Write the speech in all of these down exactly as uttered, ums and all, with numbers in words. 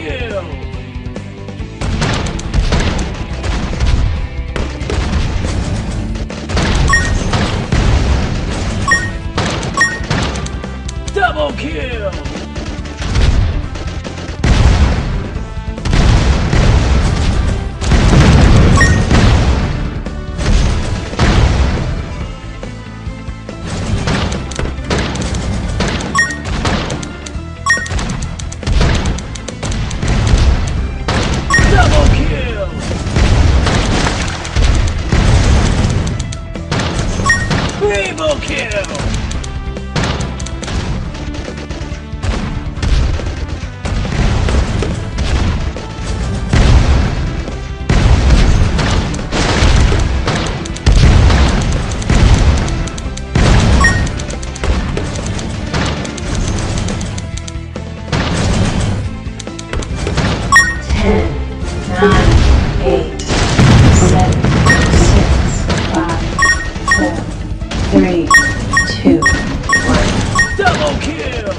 kill! Double kill! Double kill! Triple kill! three, two, one. Double kill!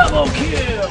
Double kill!